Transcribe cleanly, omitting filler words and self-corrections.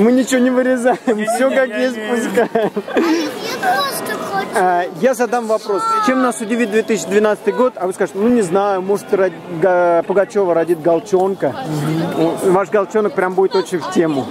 Мы ничего не вырезаем, все как есть пускаем. Я задам вопрос, чем нас удивит 2012 год, а вы скажете, ну не знаю, может Пугачева родит Галчонка. Ваш Галчонок прям будет очень в тему.